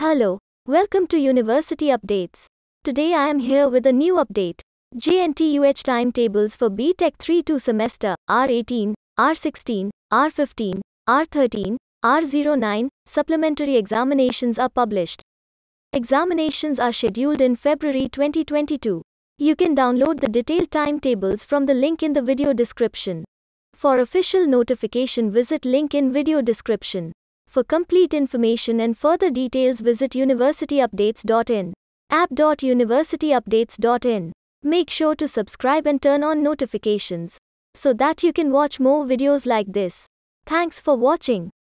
Hello, welcome to University Updates. Today I am here with a new update. JNTUH timetables for B.Tech 3-2 semester, R18, R16, R15, R13, R09, supplementary examinations are published. Examinations are scheduled in February 2022. You can download the detailed timetables from the link in the video description. For official notification, visit link in video description. For complete information and further details, visit universityupdates.in. app.universityupdates.in. Make sure to subscribe and turn on notifications so that you can watch more videos like this. Thanks for watching.